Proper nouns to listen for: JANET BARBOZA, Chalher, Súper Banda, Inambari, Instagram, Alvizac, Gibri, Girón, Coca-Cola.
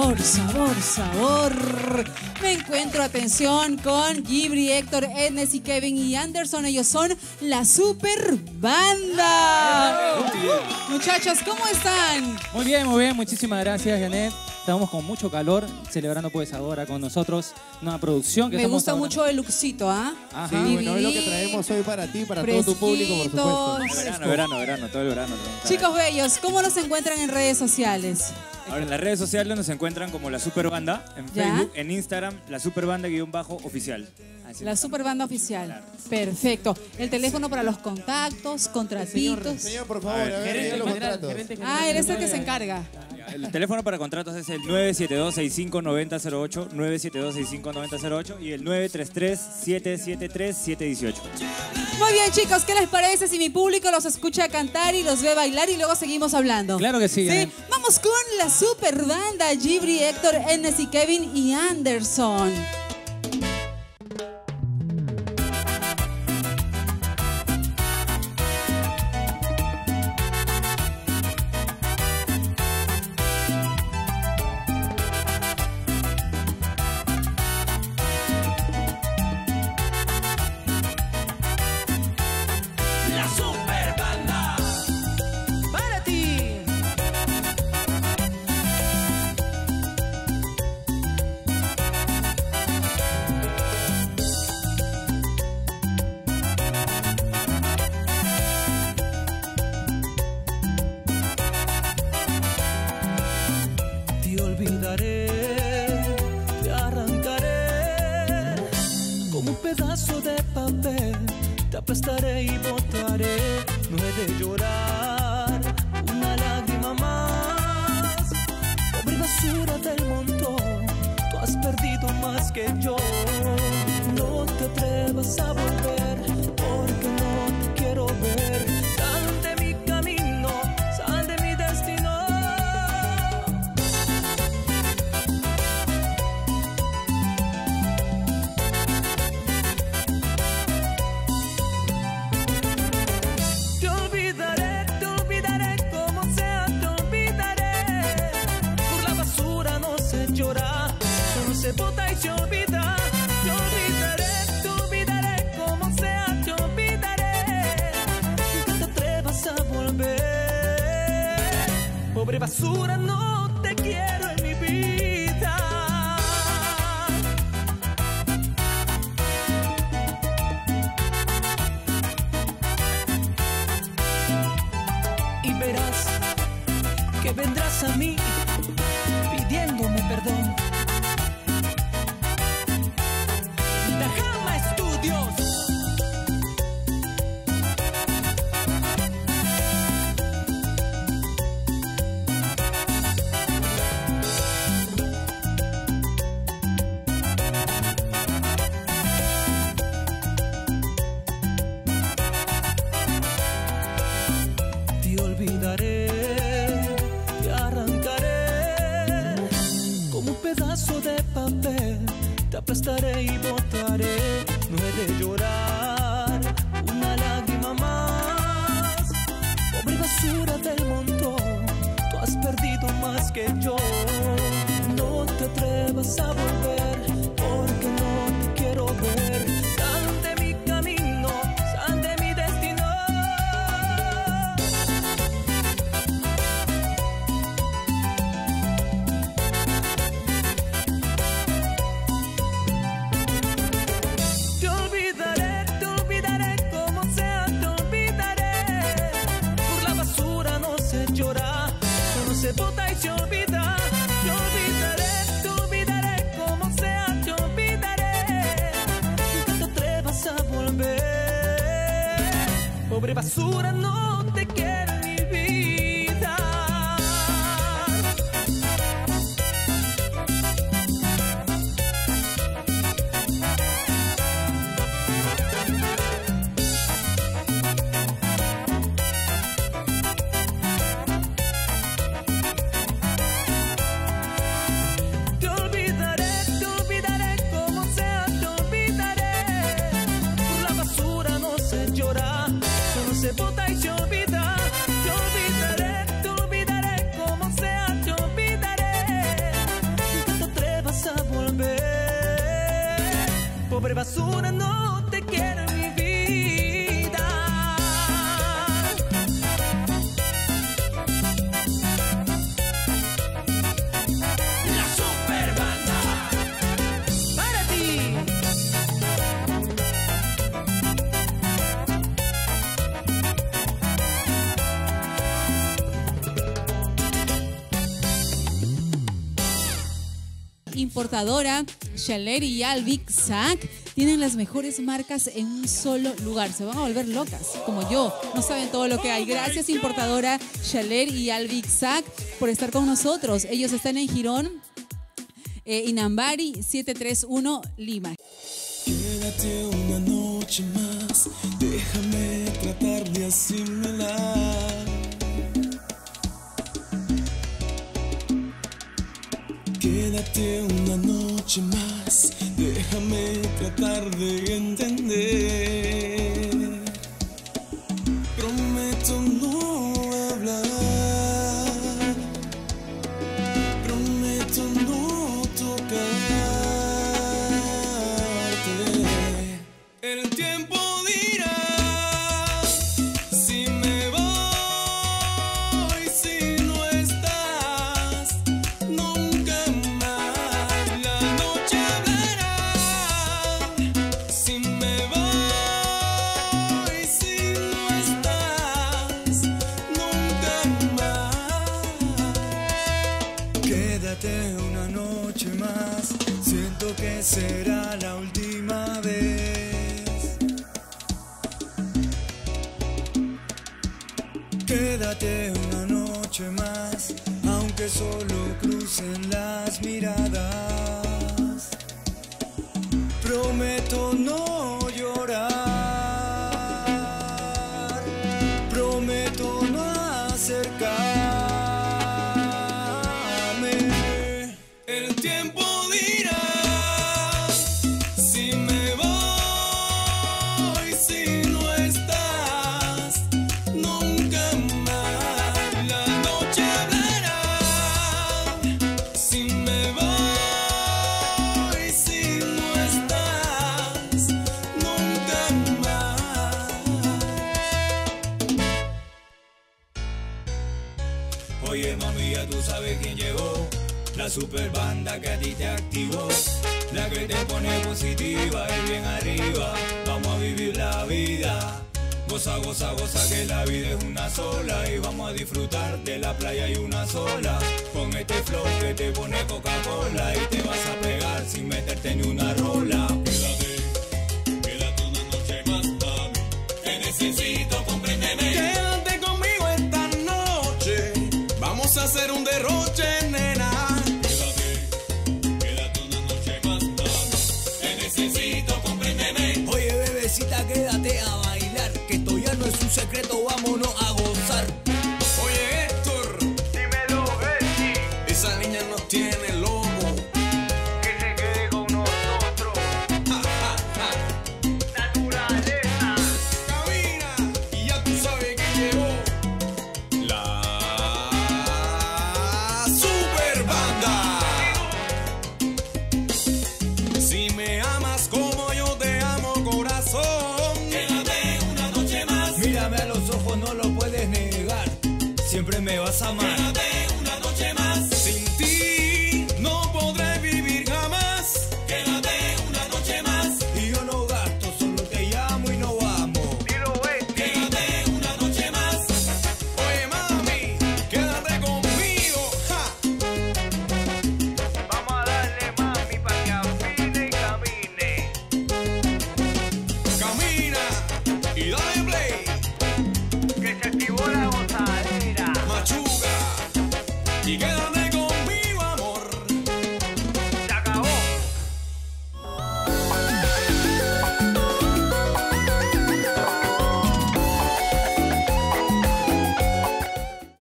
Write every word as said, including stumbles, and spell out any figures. sabor, sabor, sabor. Me encuentro, atención, con Gibri, Héctor, Ednes y Kevin y Anderson. Ellos son la Súper Banda. Muchachos, ¿cómo están? Muy bien, muy bien. Muchísimas gracias, Janet. Estamos con mucho calor, celebrando pues ahora con nosotros una producción que Me gusta ahora. mucho el luxito, ¿ah? ¿eh? Sí, bueno, es lo que traemos hoy para ti, para todo tu público, por supuesto. Verano, verano, verano, todo el verano. Chicos bellos, ¿cómo nos encuentran en redes sociales? Ahora, en las redes sociales nos encuentran como La Súper Banda, en ¿Ya? Facebook, en Instagram, La Súper Banda guión bajo oficial. La Súper Banda Oficial. Claro. Perfecto. El teléfono para los contactos, contratitos. Señor, señor, por favor, a ver, a ver, gerente, los contratos. Gerente, gerente, ah, eres el que se encarga. El teléfono para contratos es el nueve siete dos, seis cinco nueve, cero ocho, nueve siete dos, seis cinco nueve, cero ocho y el nueve tres tres, siete siete tres, siete uno ocho. Muy bien, chicos, ¿qué les parece si mi público los escucha cantar y los ve bailar y luego seguimos hablando? Claro que sí. ¿Sí? Eh. Vamos con La Súper Banda, Gibri, Héctor, Ednes y Kevin y Anderson. Te arrancaré como un pedazo de papel, te aplastaré y botaré. No he de llorar una lágrima más, pobre basura del montón, tú has perdido más que yo. No te atrevas a volver, porque no te quiero ver. Se bota y se olvida. Te olvidaré, te olvidaré, como sea, te olvidaré. Nunca te atrevas a volver. Pobre basura, no te quiero en mi vida. Y verás que vendrás a mí pidiéndome perdón. Te arrancaré como un pedazo de papel, te aplastaré y botaré. No he de llorar una lágrima más, pobre basura del montón, tú has perdido más que yo. No te atrevas a volver, porque no te quiero ver. Se bota y se olvida. Te olvidaré, te olvidaré, como sea, te olvidaré. Nunca te atrevas a volver. Pobre basura, no te quiero en mi vida. Se bota y se olvida. Súper basura, no te quiero en mi vida. La Súper Banda para ti. Importadora Chalher y Alvizac tienen las mejores marcas en un solo lugar. Se van a volver locas, como yo. No saben todo lo que hay. Gracias, importadora Chalher y Alvizac, por estar con nosotros. Ellos están en Girón, eh, Inambari, siete tres uno, Lima. Quédate una noche más, déjame tratar de asimilar. Quédate una noche más, déjame tratar de entender. Prometo no hablar, prometo no tocarte. El tiempo dirá si me voy, si no estás, no. Quédate una noche más, siento que será la última vez. Quédate una noche más, aunque solo crucen las miradas. Prometo no llorar, prometo no acercar. Oye mami, ya tú sabes quién llegó, la Súper Banda que a ti te activó, la que te pone positiva y bien arriba. Vamos a vivir la vida, goza, goza, goza que la vida es una sola. Y vamos a disfrutar de la playa y una sola, con este flow que te pone Coca-Cola. Y te vas a pegar sin meterte ni una rola. Quédate, quédate una noche más, mami, te necesito, compréndeme. Quédate conmigo esta noche, vamos a hacer un derroche, nena. Quédate, quédate una noche más, mami, te necesito, compréndeme. Oye, bebecita, quédate a bailar, que esto ya no es un secreto, vámonos a gozar. Oye, Héctor, dímelo, Betty, esa niña nos tiene loco, que se quede con nosotros. Ja, ja, ja. Naturaleza, camina, y ya tú sabes que llegó la Súper Banda. Si me amas como yo te amo, corazón, quédate una noche más. Mírame a los ojos, no lo puedes negar, siempre me vas a amar. Quédate una noche más, sin ti no podré vivir jamás. Quédate una noche más, y yo no gasto, solo te llamo y no vamos. Dilo, Betty. Quédate una noche más. Oye mami, quédate conmigo, ja. Vamos a darle, mami, para que afine y camine. Camina y dale play, que se activó la gozadera. Machuca y quédate.